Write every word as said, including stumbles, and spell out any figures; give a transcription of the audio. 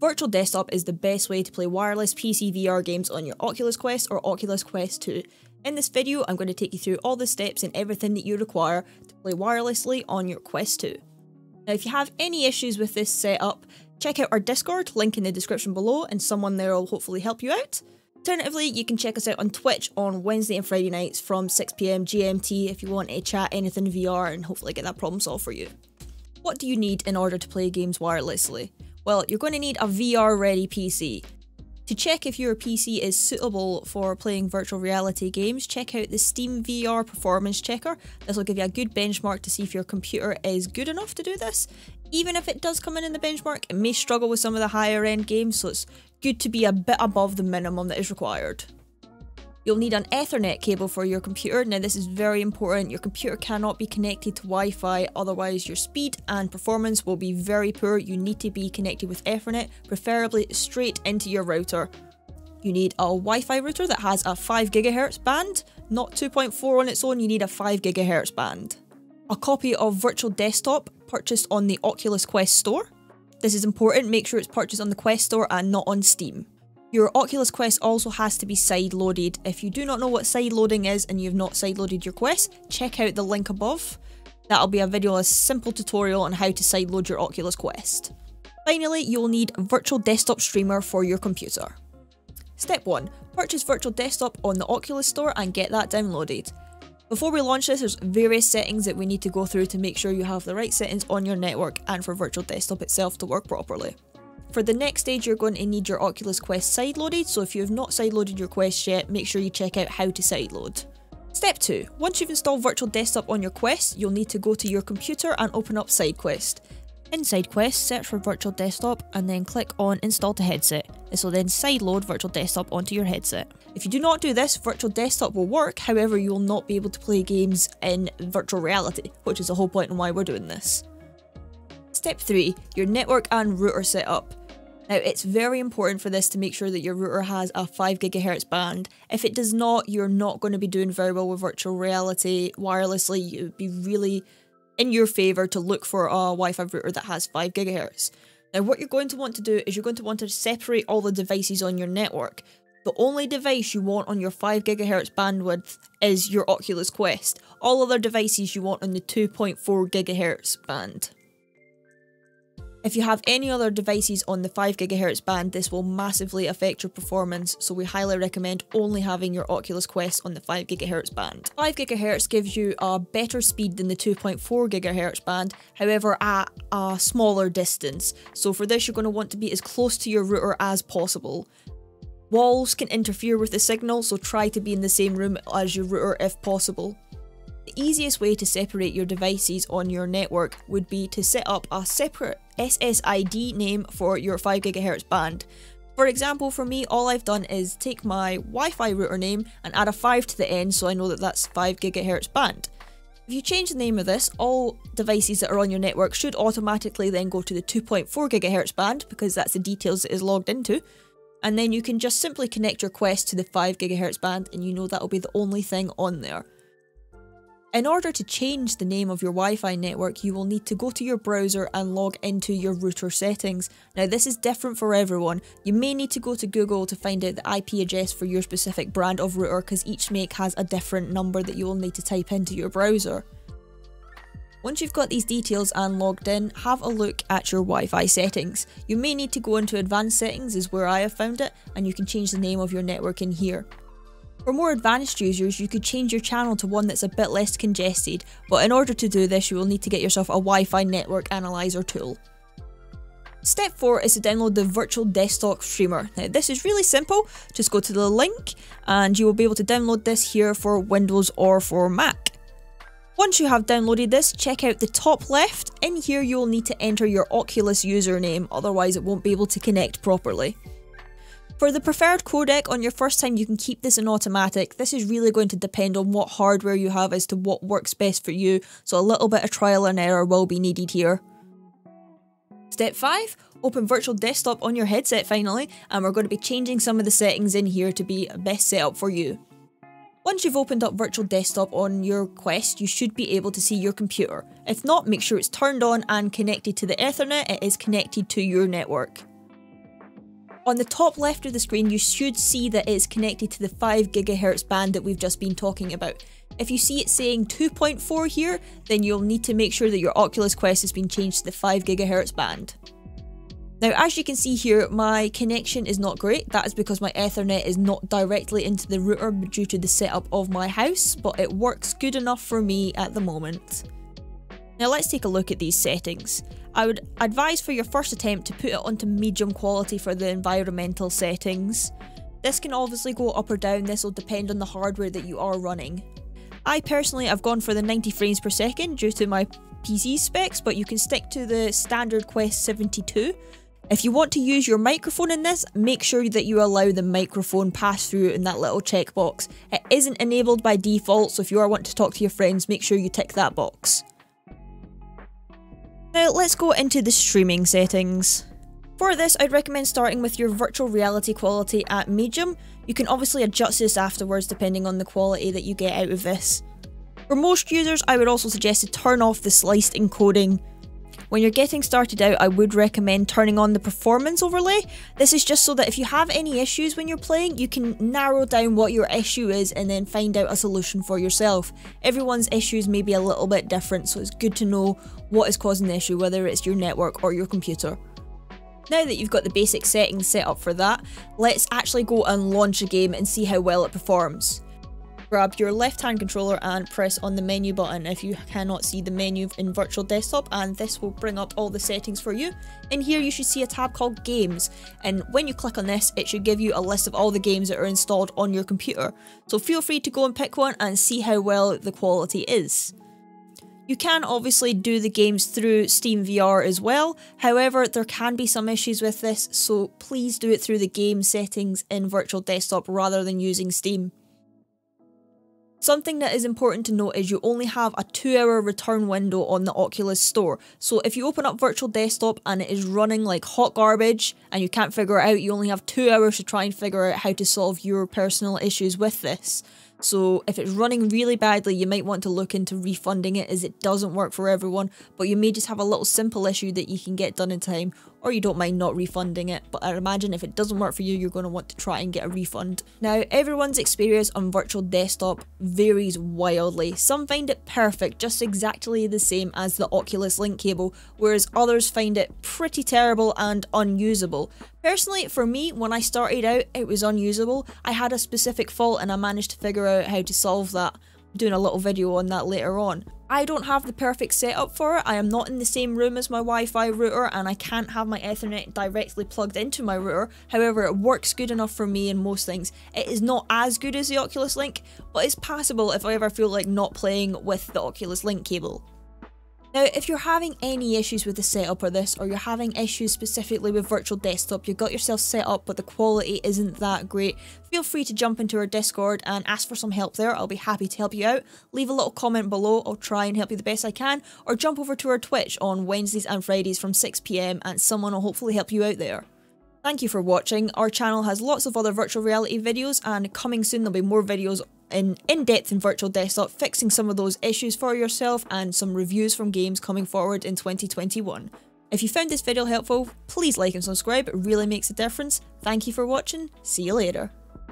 Virtual Desktop is the best way to play wireless P C V R games on your Oculus Quest or Oculus Quest two. In this video, I'm going to take you through all the steps and everything that you require to play wirelessly on your Quest two. Now, if you have any issues with this setup, check out our Discord, link in the description below, and someone there will hopefully help you out. Alternatively, you can check us out on Twitch on Wednesday and Friday nights from six p m G M T if you want to chat anything V R and hopefully get that problem solved for you. What do you need in order to play games wirelessly? Well, you're going to need a V R-ready P C. To check if your P C is suitable for playing virtual reality games, check out the Steam V R Performance Checker. This will give you a good benchmark to see if your computer is good enough to do this. Even if it does come in in the benchmark, it may struggle with some of the higher end games, so it's good to be a bit above the minimum that is required. You'll need an Ethernet cable for your computer. Now, this is very important. Your computer cannot be connected to Wi-Fi, otherwise your speed and performance will be very poor. You need to be connected with Ethernet, preferably straight into your router. You need a Wi-Fi router that has a five gigahertz band, not two point four on its own, you need a five gigahertz band. A copy of Virtual Desktop purchased on the Oculus Quest store. This is important, make sure it's purchased on the Quest store and not on Steam. Your Oculus Quest also has to be side-loaded. If you do not know what side-loading is and you've not side-loaded your Quest, check out the link above. That'll be a video, a simple tutorial on how to side-load your Oculus Quest. Finally, you'll need Virtual Desktop Streamer for your computer. Step one, purchase Virtual Desktop on the Oculus store and get that downloaded. Before we launch this, there's various settings that we need to go through to make sure you have the right settings on your network and for Virtual Desktop itself to work properly. For the next stage, you're going to need your Oculus Quest sideloaded, so if you have not sideloaded your Quest yet, make sure you check out how to sideload. Step two. Once you've installed Virtual Desktop on your Quest, you'll need to go to your computer and open up SideQuest. In SideQuest, search for Virtual Desktop and then click on Install to Headset. This will then sideload Virtual Desktop onto your headset. If you do not do this, Virtual Desktop will work, however you will not be able to play games in virtual reality, which is the whole point and why we're doing this. Step three, your network and router setup. Now, it's very important for this to make sure that your router has a five gigahertz band. If it does not, you're not going to be doing very well with virtual reality wirelessly. It would be really in your favour to look for a Wi-Fi router that has five gigahertz. Now, what you're going to want to do is you're going to want to separate all the devices on your network. The only device you want on your five gigahertz bandwidth is your Oculus Quest. All other devices you want on the two point four gigahertz band. If you have any other devices on the five gigahertz band, this will massively affect your performance, so we highly recommend only having your Oculus Quest on the five gigahertz band. five gigahertz gives you a better speed than the two point four gigahertz band, however at a smaller distance, so for this you're going to want to be as close to your router as possible. Walls can interfere with the signal, so try to be in the same room as your router if possible. The easiest way to separate your devices on your network would be to set up a separate S S I D name for your five gigahertz band. For example, for me, all I've done is take my Wi-Fi router name and add a five to the end, so I know that that's five gigahertz band. If you change the name of this, all devices that are on your network should automatically then go to the two point four gigahertz band, because that's the details it is logged into. And then you can just simply connect your Quest to the five gigahertz band and you know that will be the only thing on there. In order to change the name of your Wi-Fi network, you will need to go to your browser and log into your router settings. Now, this is different for everyone. You may need to go to Google to find out the I P address for your specific brand of router, because each make has a different number that you will need to type into your browser. Once you've got these details and logged in, have a look at your Wi-Fi settings. You may need to go into advanced settings, is where I have found it, and you can change the name of your network in here. For more advanced users, you could change your channel to one that's a bit less congested, but in order to do this you will need to get yourself a Wi-Fi network analyzer tool. Step four is to download the Virtual Desktop Streamer. Now, this is really simple, just go to the link and you will be able to download this here for Windows or for Mac. Once you have downloaded this, check out the top left. In here you will need to enter your Oculus username, otherwise it won't be able to connect properly. For the preferred codec on your first time, you can keep this in automatic. This is really going to depend on what hardware you have as to what works best for you, so a little bit of trial and error will be needed here. Step five, open Virtual Desktop on your headset finally, and we're going to be changing some of the settings in here to be best set up for you. Once you've opened up Virtual Desktop on your Quest, you should be able to see your computer. If not, make sure it's turned on and connected to the Ethernet. It is connected to your network. on the top left of the screen, you should see that it's connected to the five gigahertz band that we've just been talking about. If you see it saying two point four here, then you'll need to make sure that your Oculus Quest has been changed to the five gigahertz band. Now, as you can see here, my connection is not great. That is because my Ethernet is not directly into the router due to the setup of my house, but it works good enough for me at the moment. Now let's take a look at these settings. I would advise for your first attempt to put it onto medium quality for the environmental settings. This can obviously go up or down, this will depend on the hardware that you are running. I personally have gone for the ninety frames per second due to my P C specs, but you can stick to the standard Quest seventy-two. If you want to use your microphone in this, make sure that you allow the microphone pass through in that little checkbox. It isn't enabled by default, so if you are wanting to talk to your friends, make sure you tick that box. Now let's go into the streaming settings. For this, I'd recommend starting with your virtual reality quality at medium. You can obviously adjust this afterwards depending on the quality that you get out of this. For most users, I would also suggest to turn off the sliced encoding. When you're getting started out, I would recommend turning on the performance overlay. This is just so that if you have any issues when you're playing, you can narrow down what your issue is and then find out a solution for yourself. Everyone's issues may be a little bit different, so it's good to know what is causing the issue, whether it's your network or your computer. Now that you've got the basic settings set up for that, let's actually go and launch a game and see how well it performs. Grab your left hand controller and press on the menu button if you cannot see the menu in Virtual Desktop, and this will bring up all the settings for you. In here you should see a tab called Games, and when you click on this it should give you a list of all the games that are installed on your computer. So feel free to go and pick one and see how well the quality is. You can obviously do the games through SteamVR as well, however there can be some issues with this, so please do it through the game settings in Virtual Desktop rather than using Steam. Something that is important to note is you only have a two hour return window on the Oculus store, so if you open up Virtual Desktop and it is running like hot garbage and you can't figure it out, you only have two hours to try and figure out how to solve your personal issues with this. So if it's running really badly, you might want to look into refunding it as it doesn't work for everyone, but you may just have a little simple issue that you can get done in time, or you don't mind not refunding it, but I imagine if it doesn't work for you, you're going to want to try and get a refund. Now, everyone's experience on Virtual Desktop varies wildly. Some find it perfect, just exactly the same as the Oculus Link cable, whereas others find it pretty terrible and unusable. Personally, for me, when I started out, it was unusable. I had a specific fault and I managed to figure out how to solve that. I'm doing a little video on that later on. I don't have the perfect setup for it. I am not in the same room as my Wi-Fi router and I can't have my Ethernet directly plugged into my router. However, it works good enough for me in most things. It is not as good as the Oculus Link, but it's passable if I ever feel like not playing with the Oculus Link cable. Now, if you're having any issues with the setup or this, or you're having issues specifically with Virtual Desktop, you've got yourself set up but the quality isn't that great, feel free to jump into our Discord and ask for some help there. I'll be happy to help you out. Leave a little comment below, I'll try and help you the best I can, or jump over to our Twitch on Wednesdays and Fridays from six p m and someone will hopefully help you out there. Thank you for watching. Our channel has lots of other virtual reality videos, and coming soon there'll be more videos in in-depth in Virtual Desktop, fixing some of those issues for yourself, and some reviews from games coming forward in twenty twenty-one. If you found this video helpful, please like and subscribe, it really makes a difference. Thank you for watching, see you later.